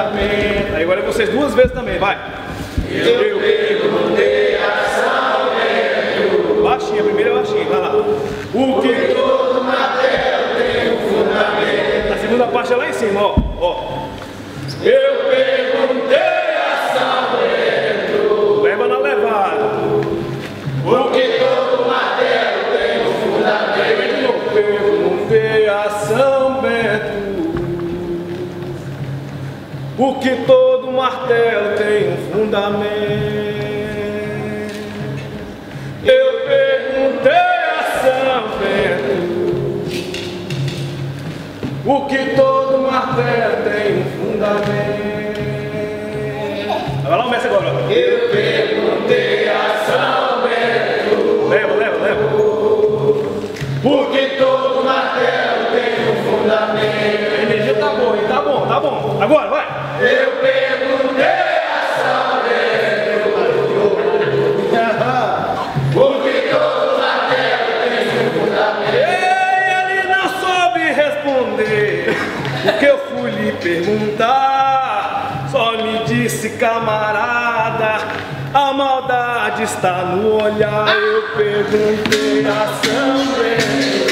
Aí agora é vocês duas vezes também, vai. Eu perguntei a São Bento. Baixinha, a primeira é baixinha, vai lá. O que todo martelo tem um fundamento. A segunda parte é lá em cima, ó, ó. Eu perguntei a São Bento. Leva na levada. O que todo martelo tem um fundamento. Eu perguntei a São Bento. O que todo martelo tem um fundamento. Eu perguntei a São Bento. O que todo martelo tem um fundamento. Vai lá, começa agora. Eu perguntei a São Bento. Leva, leva, leva. O que todo martelo tem um fundamento. A energia tá boa, hein? Tá bom, tá bom. Agora, vai. Eu perguntei a São Bento, porque todo martelo tem um fundamento. Ele não soube responder o que eu fui lhe perguntar. Só me disse, camarada, a maldade está no olhar. Eu perguntei a São Bento.